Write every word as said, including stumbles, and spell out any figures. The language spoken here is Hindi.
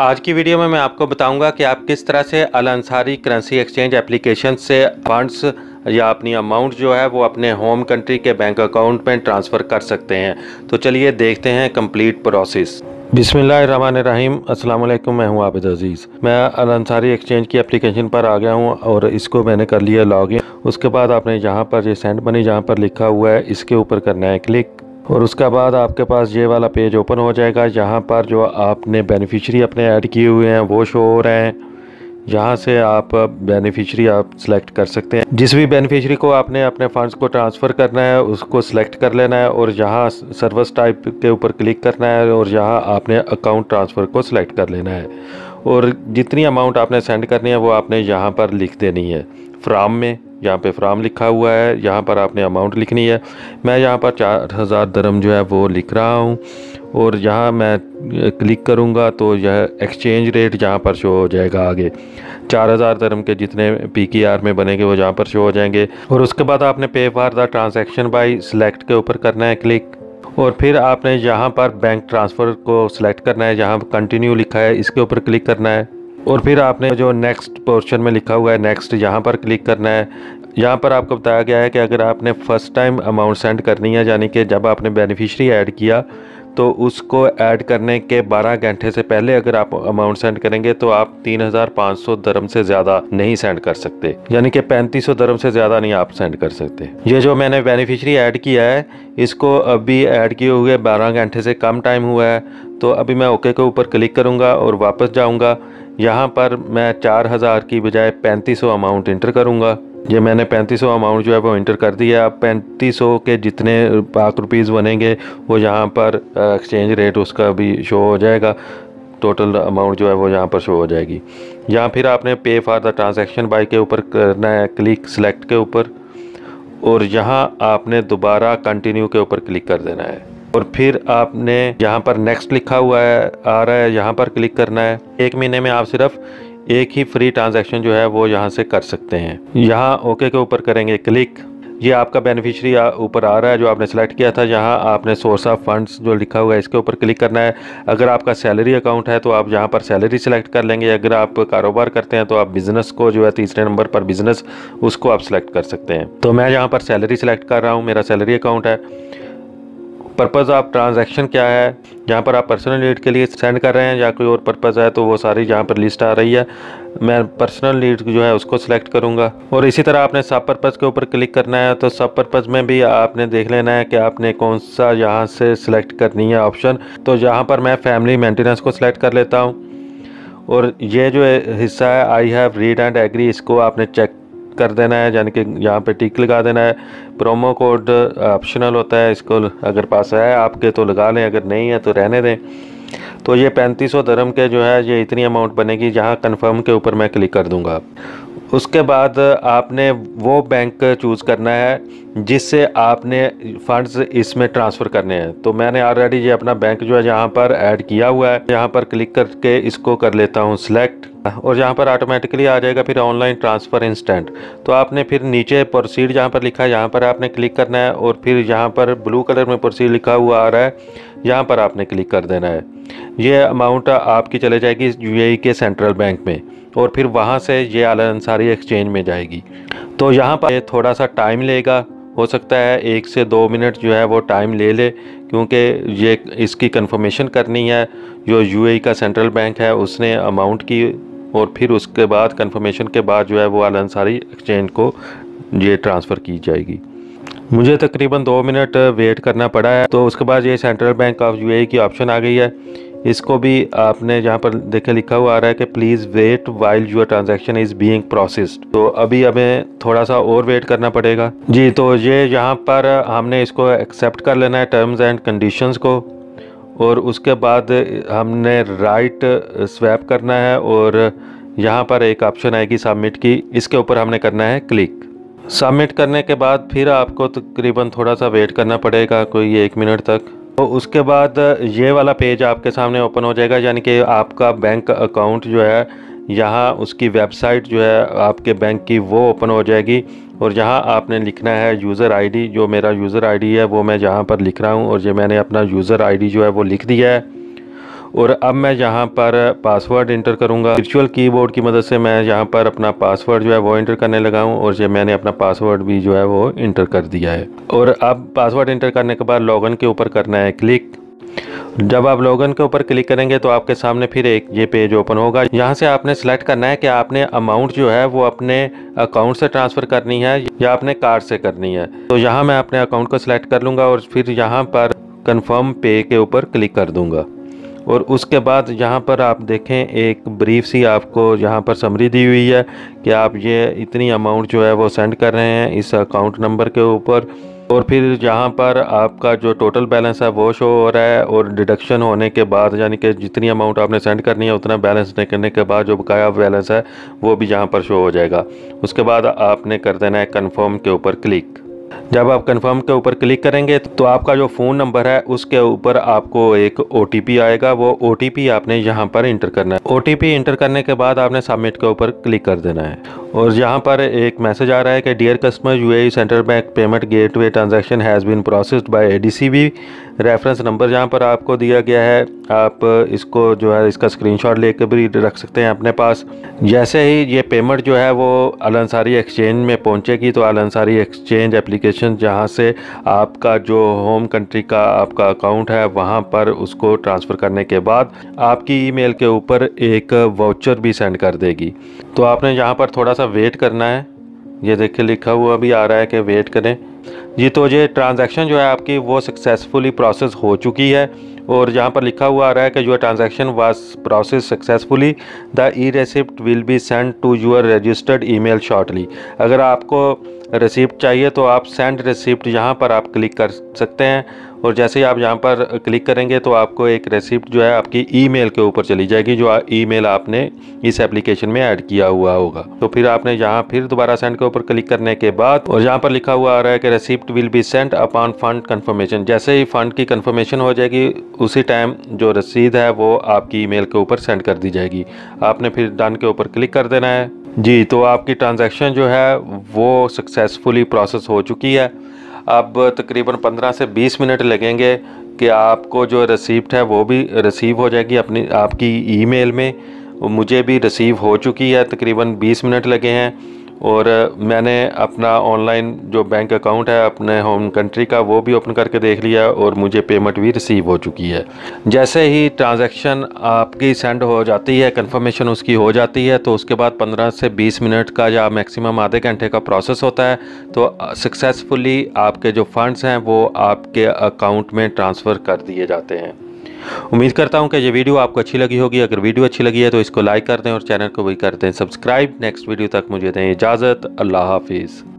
आज की वीडियो में मैं आपको बताऊंगा कि आप किस तरह से Al Ansari currency exchange application से फंड्स या अपनी अमाउंट जो है वो अपने होम कंट्री के बैंक अकाउंट में ट्रांसफ़र कर सकते हैं। तो चलिए देखते हैं कंप्लीट प्रोसेस। बिस्मिल्लाहिर्रहमानिर्रहीम, अस्सलाम वालेकुम। मैं हूँ आबिद अज़ीज़। मैं अल अंसारी एक्सचेंज की एप्लीकेशन पर आ गया हूँ और इसको मैंने कर लिया लॉगिन। उसके बाद आपने यहाँ पर ये सेंड मनी जहाँ पर लिखा हुआ है इसके ऊपर करना है क्लिक और उसके बाद आपके पास ये वाला पेज ओपन हो जाएगा। यहाँ पर जो आपने बेनिफिशियरी अपने ऐड किए हुए हैं वो शो हो रहे हैं। यहाँ से आप बेनिफिशियरी आप सेलेक्ट कर सकते हैं। जिस भी बेनिफिशियरी को आपने अपने फ़ंड्स को ट्रांसफ़र करना है उसको सेलेक्ट कर लेना है और यहाँ सर्विस टाइप के ऊपर क्लिक करना है और यहाँ आपने अकाउंट ट्रांसफ़र को सिलेक्ट कर लेना है और जितनी अमाउंट आपने सेंड करनी है वो आपने यहाँ पर लिख देनी है। फ्राम में यहाँ पे फ्राम लिखा हुआ है, यहाँ पर आपने अमाउंट लिखनी है। मैं यहाँ पर चार हज़ार दरम जो है वो लिख रहा हूँ और यहाँ मैं क्लिक करूँगा तो यह एक्सचेंज रेट यहाँ पर शो हो जाएगा। आगे चार हज़ार दरम के जितने पी की आर में बनेंगे वो यहाँ पर शो हो जाएंगे और उसके बाद आपने pay for the transaction by select के ऊपर करना है क्लिक और फिर आपने यहाँ पर बैंक ट्रांसफ़र को सिलेक्ट करना है। यहाँ कंटिन्यू लिखा है इसके ऊपर क्लिक करना है और फिर आपने जो नेक्स्ट पोर्शन में लिखा हुआ है नेक्स्ट यहाँ पर क्लिक करना है। यहाँ पर आपको बताया गया है कि अगर आपने फ़र्स्ट टाइम अमाउंट सेंड करनी है यानी कि जब आपने बेनिफिशियरी ऐड किया तो उसको ऐड करने के बारह घंटे से पहले अगर आप अमाउंट सेंड करेंगे तो आप तीन हज़ार पाँच सौ दरम से ज़्यादा नहीं सेंड कर सकते यानी कि पैंतीस सौ दरम से ज़्यादा नहीं आप सेंड कर सकते। ये जो मैंने बेनिफिशियरी ऐड किया है इसको अभी ऐड किए हुए बारह घंटे से कम टाइम हुआ है तो अभी मैं ओके के ऊपर क्लिक करूँगा और वापस जाऊँगा। यहाँ पर मैं चार हज़ार की बजाय पैंतीस सौ अमाउंट इंटर करूँगा। ये मैंने पैंतीस सौ अमाउंट जो है वो इंटर कर दिया। अब पैंतीस सौ के जितने पाक रुपीज़ बनेंगे वो यहाँ पर एक्सचेंज रेट उसका भी शो हो जाएगा। टोटल अमाउंट जो है वो यहाँ पर शो हो जाएगी। यहाँ फिर आपने pay for the transaction bye के ऊपर करना है क्लिक सेलेक्ट के ऊपर और यहाँ आपने दोबारा कंटिन्यू के ऊपर क्लिक कर देना है और फिर आपने यहाँ पर नेक्स्ट लिखा हुआ है आ रहा है यहाँ पर क्लिक करना है। एक महीने में आप सिर्फ एक ही फ्री ट्रांजैक्शन जो है वो यहाँ से कर सकते हैं। यहाँ ओके के ऊपर करेंगे क्लिक। ये आपका बेनिफिशियरी ऊपर आ रहा है जो आपने सेलेक्ट किया था। यहाँ आपने सोर्स ऑफ फंड्स जो लिखा हुआ है इसके ऊपर क्लिक करना है। अगर आपका सैलरी अकाउंट है तो आप यहाँ पर सैलरी सेलेक्ट कर लेंगे। अगर आप कारोबार करते हैं तो आप बिज़नेस को जो है तीसरे नंबर पर बिज़नेस उसको आप सेलेक्ट कर सकते हैं। तो मैं यहाँ पर सैलरी सेलेक्ट कर रहा हूँ, मेरा सैलरी अकाउंट है। पर्पज़ ऑफ ट्रांजैक्शन क्या है, यहाँ पर आप पर्सनल नीड के लिए सेंड कर रहे हैं या कोई और पर्पज़ है तो वो सारी यहाँ पर लिस्ट आ रही है। मैं पर्सनल नीड जो है उसको सिलेक्ट करूँगा और इसी तरह आपने सब पर्पज़ के ऊपर क्लिक करना है। तो सब पर्पज़ में भी आपने देख लेना है कि आपने कौन सा यहाँ से सिलेक्ट करनी है ऑप्शन। तो यहाँ पर मैं फैमिली मेंटेनेंस को सिलेक्ट कर लेता हूँ और ये जो हिस्सा है I have read and agree इसको आपने चेक कर देना है यानी कि यहाँ पे टिक लगा देना है। प्रोमो कोड ऑप्शनल होता है, इसको अगर पास है आपके तो लगा लें, अगर नहीं है तो रहने दें। तो ये पैंतीस सौ दरम के जो है ये इतनी अमाउंट बनेगी। यहाँ कंफर्म के ऊपर मैं क्लिक कर दूंगा। उसके बाद आपने वो बैंक चूज़ करना है जिससे आपने फंड्स इसमें ट्रांसफ़र करने हैं। तो मैंने ऑलरेडी ये अपना बैंक जो है यहाँ पर ऐड किया हुआ है, यहाँ पर क्लिक करके इसको कर लेता हूँ सिलेक्ट और यहाँ पर ऑटोमेटिकली आ जाएगा फिर ऑनलाइन ट्रांसफ़र इंस्टेंट। तो आपने फिर नीचे प्रोसीड जहाँ पर लिखा है यहाँ पर आपने क्लिक करना है और फिर यहाँ पर ब्लू कलर में प्रोसीड लिखा हुआ आ रहा है यहाँ पर आपने क्लिक कर देना है। ये अमाउंट आपकी चले जाएगी यूएई के सेंट्रल बैंक में और फिर वहाँ से ये अल अंसारी एक्सचेंज में जाएगी। तो यहाँ पर थोड़ा सा टाइम लेगा, हो सकता है एक से दो मिनट जो है वो टाइम ले ले क्योंकि ये इसकी कंफर्मेशन करनी है जो यूएई का सेंट्रल बैंक है उसने अमाउंट की और फिर उसके बाद कंफर्मेशन के बाद जो है वो अल अंसारी एक्सचेंज को ये ट्रांसफ़र की जाएगी। मुझे तकरीबन दो मिनट वेट करना पड़ा है। तो उसके बाद ये सेंट्रल बैंक ऑफ यूएई की ऑप्शन आ गई है। इसको भी आपने यहाँ पर देखे लिखा हुआ आ रहा है कि please wait while your transaction is being processed. तो अभी हमें थोड़ा सा और वेट करना पड़ेगा जी। तो ये यहाँ पर हमने इसको एक्सेप्ट कर लेना है टर्म्स एंड कंडीशंस को और उसके बाद हमने राइट स्वैप करना है और यहाँ पर एक ऑप्शन आएगी सबमिट की, इसके ऊपर हमने करना है क्लिक। सबमिट करने के बाद फिर आपको तकरीबन थोड़ा सा वेट करना पड़ेगा कोई एक मिनट तक। तो उसके बाद ये वाला पेज आपके सामने ओपन हो जाएगा यानी कि आपका बैंक अकाउंट जो है यहाँ उसकी वेबसाइट जो है आपके बैंक की वो ओपन हो जाएगी और यहाँ आपने लिखना है यूज़र आईडी। जो मेरा यूज़र आईडी है वो मैं यहाँ पर लिख रहा हूँ और ये मैंने अपना यूज़र आईडी जो है वो लिख दिया है और अब मैं यहाँ पर पासवर्ड इंटर करूँगा। वर्चुअल कीबोर्ड की मदद से मैं यहाँ पर अपना पासवर्ड जो है वो इंटर करने लगा हूँ और ये मैंने अपना पासवर्ड भी जो है वो इंटर कर दिया है। और अब पासवर्ड इंटर करने के बाद लॉगिन के ऊपर करना है क्लिक। जब आप लॉगिन के ऊपर क्लिक करेंगे तो आपके सामने फिर एक ये पेज ओपन होगा। यहाँ से आपने सेलेक्ट करना है कि आपने अमाउंट जो है वो अपने अकाउंट से ट्रांसफ़र करनी है या अपने कार्ड से करनी है। तो यहाँ मैं अपने अकाउंट को सिलेक्ट कर लूँगा और फिर यहाँ पर कन्फर्म पे के ऊपर क्लिक कर दूँगा। और उसके बाद यहाँ पर आप देखें एक ब्रीफ सी आपको यहाँ पर समरी दी हुई है कि आप ये इतनी अमाउंट जो है वो सेंड कर रहे हैं इस अकाउंट नंबर के ऊपर। और फिर यहाँ पर आपका जो टोटल बैलेंस है वो शो हो रहा है और डिडक्शन होने के बाद यानी कि जितनी अमाउंट आपने सेंड करनी है उतना बैलेंस निकलने के बाद जो बकाया बैलेंस है वो भी यहाँ पर शो हो जाएगा। उसके बाद आपने कर देना है कन्फर्म के ऊपर क्लिक। जब आप कन्फर्म के ऊपर क्लिक करेंगे तो आपका जो फ़ोन नंबर है उसके ऊपर आपको एक ओ टी पी आएगा। वो ओ टी पी आपने यहाँ पर इंटर करना है। ओ टी पी इंटर करने के बाद आपने सबमिट के ऊपर क्लिक कर देना है। और यहाँ पर एक मैसेज आ रहा है कि dear customer, U A E central bank payment gateway transaction has been processed by A D C B. Reference number यहाँ पर आपको दिया गया है। आप इसको जो है इसका स्क्रीनशॉट लेकर भी रख सकते हैं अपने पास। जैसे ही ये पेमेंट जो है वो अल अंसारी एक्सचेंज में पहुँचेगी तो अल अंसारी एक्सचेंज एप्लीकेशन जहाँ से आपका जो होम कंट्री का आपका अकाउंट है वहाँ पर उसको ट्रांसफ़र करने के बाद आपकी ईमेल के ऊपर एक वाउचर भी सेंड कर देगी। तो आपने यहाँ पर थोड़ा सा वेट करना है। ये देखिए लिखा हुआ भी आ रहा है कि वेट करें जी। तो ये ट्रांजैक्शन जो है आपकी वो सक्सेसफुली प्रोसेस हो चुकी है और यहाँ पर लिखा हुआ आ रहा है कि your transaction was process successfully, the e receipt will be send to your registered email shortly. अगर आपको रिसिप्ट चाहिए तो आप सेंड रिसिप्ट यहाँ पर आप क्लिक कर सकते हैं और जैसे ही आप यहाँ पर क्लिक करेंगे तो आपको एक रिसिप्ट जो है आपकी ईमेल के ऊपर चली जाएगी जो ईमेल आपने इस एप्लीकेशन में ऐड किया हुआ होगा। तो फिर आपने यहाँ फिर दोबारा सेंड के ऊपर क्लिक करने के बाद और यहाँ पर लिखा हुआ आ रहा है कि receipt will be send upon fund confirmation. जैसे ही फंड की कन्फर्मेशन हो जाएगी उसी टाइम जो रसीद है वो आपकी ईमेल के ऊपर सेंड कर दी जाएगी। आपने फिर डन के ऊपर क्लिक कर देना है जी। तो आपकी ट्रांजैक्शन जो है वो सक्सेसफुली प्रोसेस हो चुकी है। अब तकरीबन पंद्रह से बीस मिनट लगेंगे कि आपको जो रिसीप्ट है वो भी रिसीव हो जाएगी अपनी आपकी ईमेल में। मुझे भी रिसीव हो चुकी है, तकरीबन बीस मिनट लगे हैं। और मैंने अपना ऑनलाइन जो बैंक अकाउंट है अपने होम कंट्री का वो भी ओपन करके देख लिया और मुझे पेमेंट भी रिसीव हो चुकी है। जैसे ही ट्रांजैक्शन आपकी सेंड हो जाती है, कंफर्मेशन उसकी हो जाती है, तो उसके बाद पंद्रह से बीस मिनट का या मैक्सिमम आधे घंटे का प्रोसेस होता है। तो सक्सेसफुली आपके जो फंड्स हैं वो आपके अकाउंट में ट्रांसफ़र कर दिए जाते हैं। उम्मीद करता हूं कि ये वीडियो आपको अच्छी लगी होगी। अगर वीडियो अच्छी लगी है तो इसको लाइक कर दें और चैनल को भी कर दें सब्सक्राइब। नेक्स्ट वीडियो तक मुझे दें इजाज़त। अल्लाह हाफिज़।